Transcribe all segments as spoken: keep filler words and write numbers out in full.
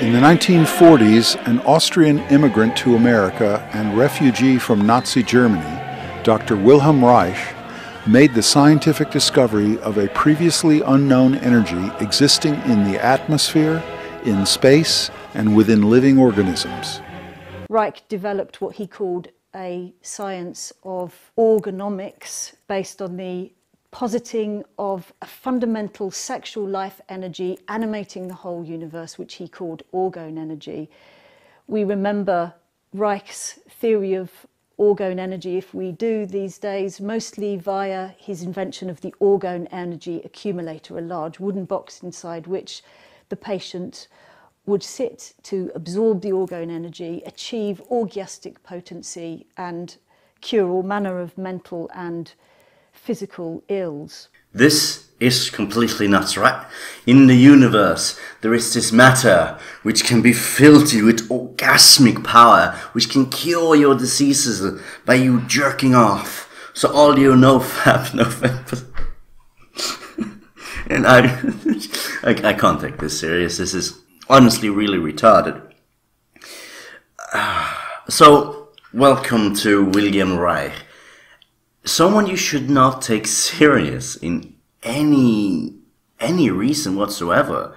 In the nineteen forties, an Austrian immigrant to America and refugee from Nazi Germany, Doctor Wilhelm Reich, made the scientific discovery of a previously unknown energy existing in the atmosphere, in space, and within living organisms. Reich developed what he called a science of orgonomics based on the positing of a fundamental sexual life energy animating the whole universe, which he called orgone energy. We remember Reich's theory of orgone energy, if we do these days, mostly via his invention of the orgone energy accumulator, a large wooden box inside which the patient would sit to absorb the orgone energy, achieve orgiastic potency, and cure all manner of mental and physical ills. This is completely nuts, right? In the universe there is this matter which can be filtered with orgasmic power, which can cure your diseases by you jerking off. So all you know, fab, no fab. And I, I, I can't take this serious. This is honestly really retarded. Uh, so, welcome to Wilhelm Reich. Someone you should not take serious in any any reason whatsoever.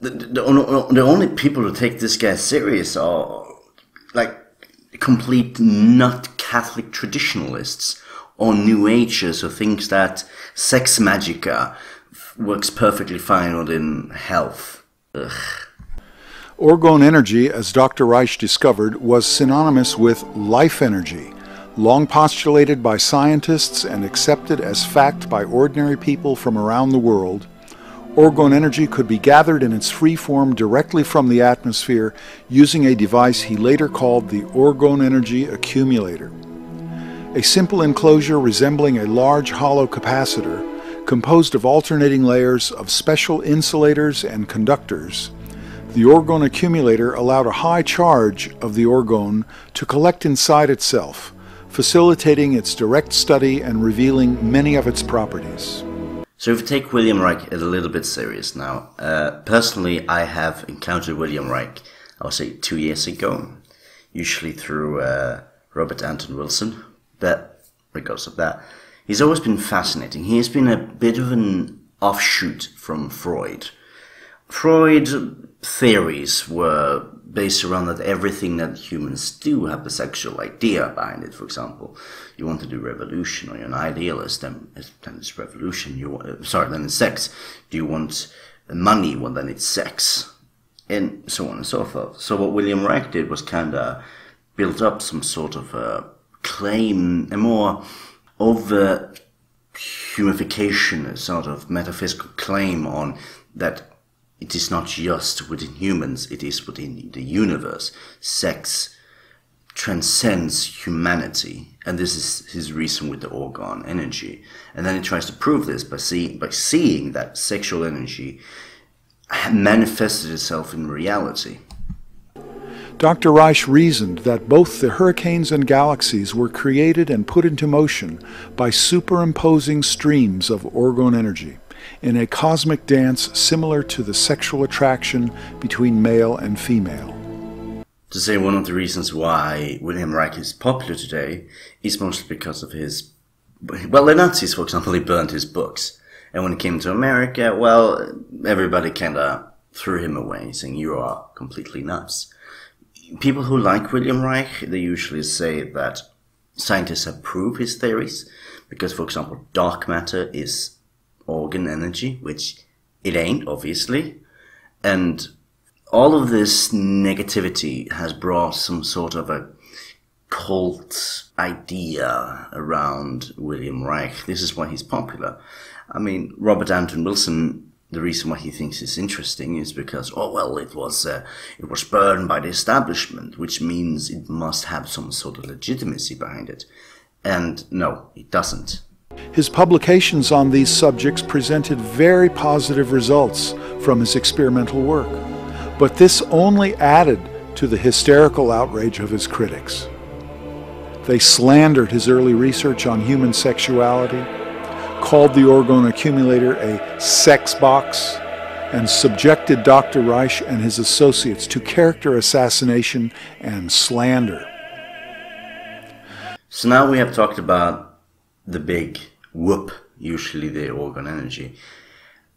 The, the, the only people who take this guy serious are like complete nut Catholic traditionalists or New Agers who think that sex magica works perfectly fine within health. Ugh. Orgone energy, as Doctor Reich discovered, was synonymous with life energy, long postulated by scientists and accepted as fact by ordinary people from around the world. Orgone energy could be gathered in its free form directly from the atmosphere using a device he later called the orgone energy accumulator. A simple enclosure resembling a large hollow capacitor composed of alternating layers of special insulators and conductors. The orgone accumulator allowed a high charge of the orgone to collect inside itself, facilitating its direct study and revealing many of its properties. So if you take Wilhelm Reich a little bit serious now, uh, personally I have encountered Wilhelm Reich, I would say two years ago, usually through uh, Robert Anton Wilson, but regardless of that, he's always been fascinating. He has been a bit of an offshoot from Freud. Freud theories were based around that everything that humans do have a sexual idea behind it. For example, you want to do revolution, or you're an idealist, then it's revolution. You want, sorry, then it's sex. Do you want money? Well, then it's sex, and so on and so forth. So what Wilhelm Reich did was kind of build up some sort of a claim, a more overt humification, a sort of metaphysical claim on that. It is not just within humans, it is within the universe. Sex transcends humanity, and this is his reason with the orgone energy. And then he tries to prove this by, see, by seeing that sexual energy manifested itself in reality. Doctor Reich reasoned that both the hurricanes and galaxies were created and put into motion by superimposing streams of orgone energy in a cosmic dance similar to the sexual attraction between male and female. To say one of the reasons why Wilhelm Reich is popular today is mostly because of his... Well, the Nazis, for example, they burned his books. And when he came to America, well, everybody kind of threw him away, saying, you are completely nuts. People who like Wilhelm Reich, they usually say that scientists approve his theories, because, for example, dark matter is organ energy, which it ain't, obviously. And all of this negativity has brought some sort of a cult idea around Wilhelm Reich. This is why he's popular. I mean, Robert Anton Wilson, the reason why he thinks it's interesting is because, oh, well, it was, uh, it was burned by the establishment, which means it must have some sort of legitimacy behind it. And no, it doesn't. His publications on these subjects presented very positive results from his experimental work, but this only added to the hysterical outrage of his critics. They slandered his early research on human sexuality, called the orgone accumulator a sex box, and subjected Doctor Reich and his associates to character assassination and slander. So now we have talked about the big whoop, usually the organ energy.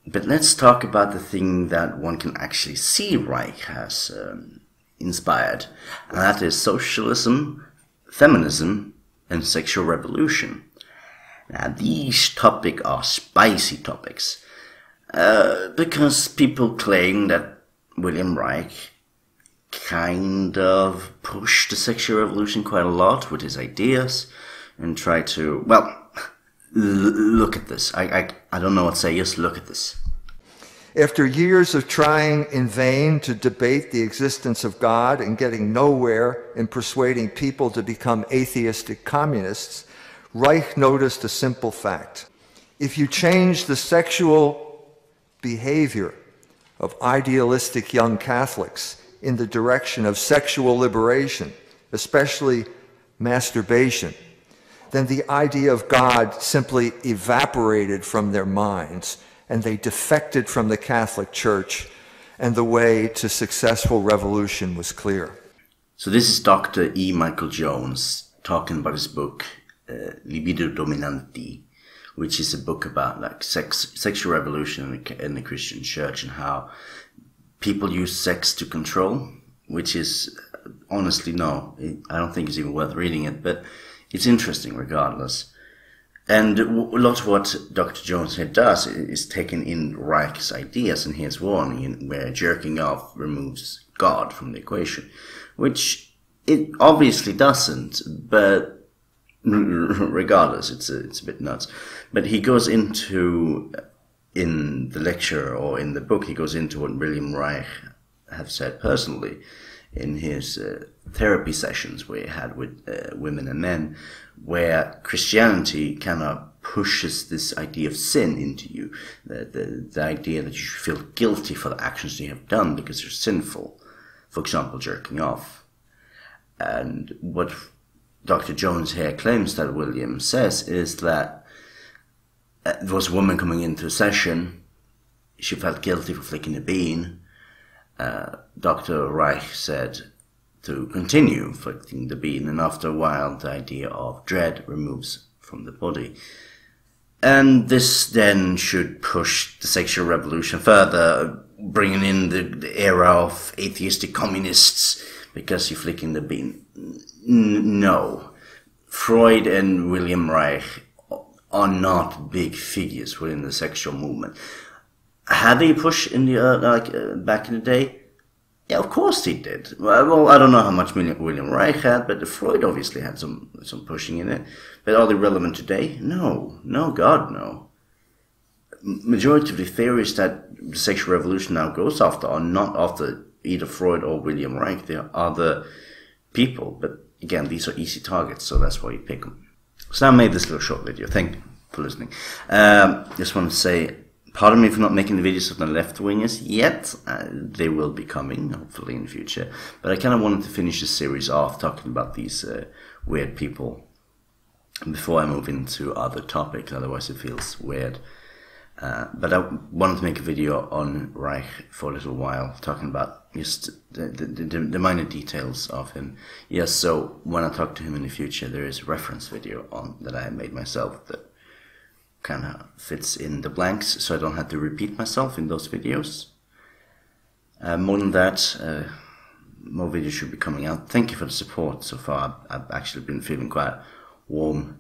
But let's talk about the thing that one can actually see Reich has um, inspired, and that is socialism, feminism, and sexual revolution. Now, these topics are spicy topics, uh, because people claim that Wilhelm Reich kind of pushed the sexual revolution quite a lot with his ideas, and tried to, well, look at this. I, I, I don't know what to say, just look at this. After years of trying in vain to debate the existence of God and getting nowhere in persuading people to become atheistic communists, Reich noticed a simple fact. If you change the sexual behavior of idealistic young Catholics in the direction of sexual liberation, especially masturbation, then the idea of God simply evaporated from their minds, and they defected from the Catholic Church, and the way to successful revolution was clear. So this is Doctor E. Michael Jones talking about his book, uh, Libido Dominandi, which is a book about like sex, sexual revolution in the Christian Church and how people use sex to control, which is, honestly, no, I don't think it's even worth reading it, but it's interesting regardless. And a lot of what Doctor Jones here does is taking in Reich's ideas and his warning where jerking off removes God from the equation, which it obviously doesn't, but regardless, it's a, it's a bit nuts. But he goes into, in the lecture or in the book, he goes into what Wilhelm Reich have said personally in his uh, therapy sessions we had with uh, women and men, where Christianity kind of pushes this idea of sin into you, the, the, the idea that you should feel guilty for the actions you have done because you're sinful, for example, jerking off. And what Doctor Jones here claims that William says is that uh, there was a woman coming into a session, she felt guilty for flicking a bean. Uh, Doctor Reich said to continue flicking the bean, and after a while the idea of dread removes from the body. And this then should push the sexual revolution further, bringing in the, the era of atheistic communists because you're flicking the bean. N no. Freud and Wilhelm Reich are not big figures within the sexual movement. Had they pushed in the uh, like uh, back in the day? Yeah, of course they did. Well, well, I don't know how much Wilhelm Reich had, but Freud obviously had some some pushing in it. But are they relevant today? No, no, God, no. Majority of the theories that the sexual revolution now goes after are not after either Freud or Wilhelm Reich. They are other people. But again, these are easy targets, so that's why you pick them. So I made this little short video. Thank you for listening. Um, just want to say, pardon me for not making the videos of the left-wingers yet. Uh, they will be coming, hopefully, in the future. But I kind of wanted to finish the series off talking about these uh, weird people before I move into other topics, otherwise it feels weird. Uh, but I wanted to make a video on Reich for a little while, talking about just the, the, the, the minor details of him. Yes, so when I talk to him in the future, there is a reference video on that I made myself that kind of fits in the blanks, so I don't have to repeat myself in those videos. Uh, more than that, uh, more videos should be coming out. Thank you for the support so far. I've actually been feeling quite warm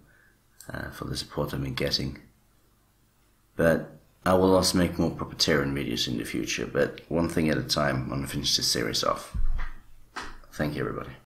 uh, for the support I've been getting. But I will also make more proprietarian videos in the future, but one thing at a time. I'm going to finish this series off. Thank you, everybody.